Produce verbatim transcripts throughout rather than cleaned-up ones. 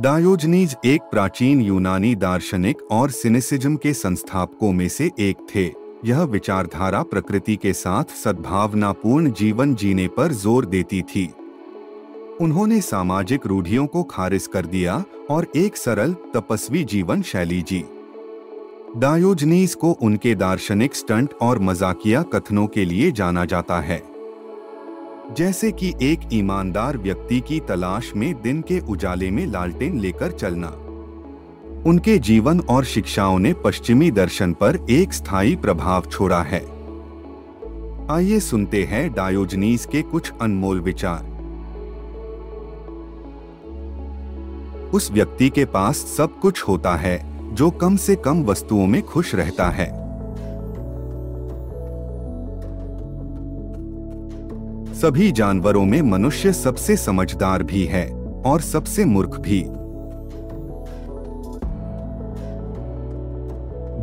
Diogenes एक प्राचीन यूनानी दार्शनिक और सिनिसिज्म के संस्थापकों में से एक थे। यह विचारधारा प्रकृति के साथ सद्भावनापूर्ण जीवन जीने पर जोर देती थी। उन्होंने सामाजिक रूढ़ियों को खारिज कर दिया और एक सरल तपस्वी जीवन शैली जी। डायोजनीज को उनके दार्शनिक स्टंट और मजाकिया कथनों के लिए जाना जाता है, जैसे कि एक ईमानदार व्यक्ति की तलाश में दिन के उजाले में लालटेन लेकर चलना। उनके जीवन और शिक्षाओं ने पश्चिमी दर्शन पर एक स्थायी प्रभाव छोड़ा है। आइए सुनते हैं डायोजनीज के कुछ अनमोल विचार। उस व्यक्ति के पास सब कुछ होता है जो कम से कम वस्तुओं में खुश रहता है। सभी जानवरों में मनुष्य सबसे समझदार भी है और सबसे मूर्ख भी।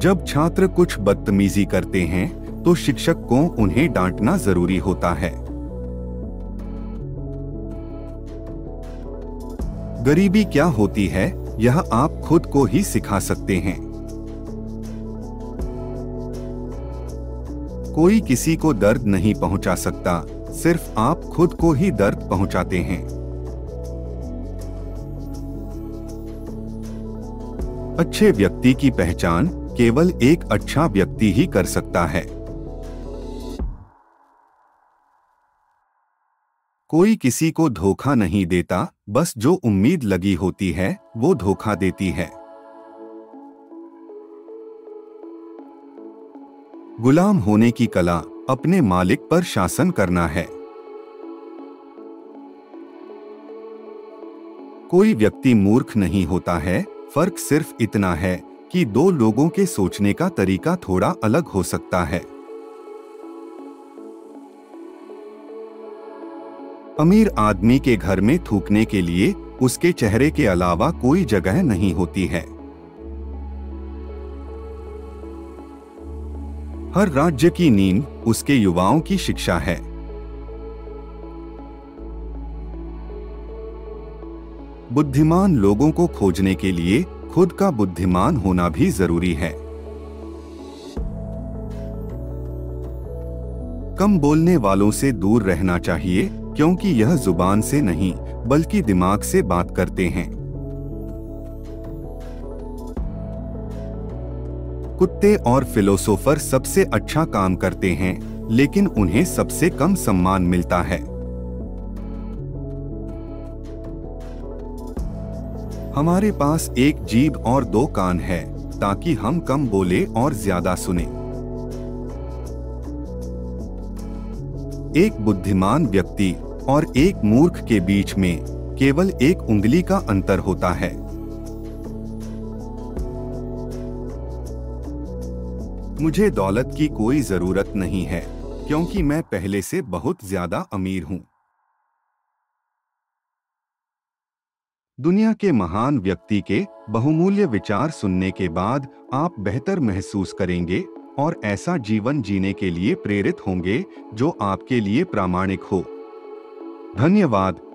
जब छात्र कुछ बदतमीजी करते हैं तो शिक्षक को उन्हें डांटना जरूरी होता है। गरीबी क्या होती है यह आप खुद को ही सिखा सकते हैं। कोई किसी को दर्द नहीं पहुंचा सकता, सिर्फ आप खुद को ही दर्द पहुंचाते हैं। अच्छे व्यक्ति की पहचान केवल एक अच्छा व्यक्ति ही कर सकता है। कोई किसी को धोखा नहीं देता, बस जो उम्मीद लगी होती है वो धोखा देती है। गुलाम होने की कला अपने मालिक पर शासन करना है। कोई व्यक्ति मूर्ख नहीं होता है, फर्क सिर्फ इतना है कि दो लोगों के सोचने का तरीका थोड़ा अलग हो सकता है। अमीर आदमी के घर में थूकने के लिए उसके चेहरे के अलावा कोई जगह नहीं होती है। हर राज्य की नींव उसके युवाओं की शिक्षा है। बुद्धिमान लोगों को खोजने के लिए खुद का बुद्धिमान होना भी जरूरी है। कम बोलने वालों से दूर रहना चाहिए, क्योंकि यह जुबान से नहीं बल्कि दिमाग से बात करते हैं। कुत्ते और फिलोसोफर सबसे अच्छा काम करते हैं, लेकिन उन्हें सबसे कम सम्मान मिलता है। हमारे पास एक जीभ और दो कान है ताकि हम कम बोले और ज्यादा सुने। एक बुद्धिमान व्यक्ति और एक मूर्ख के बीच में केवल एक उंगली का अंतर होता है। मुझे दौलत की कोई जरूरत नहीं है, क्योंकि मैं पहले से बहुत ज्यादा अमीर हूं। दुनिया के महान व्यक्ति के बहुमूल्य विचार सुनने के बाद आप बेहतर महसूस करेंगे और ऐसा जीवन जीने के लिए प्रेरित होंगे जो आपके लिए प्रामाणिक हो। धन्यवाद।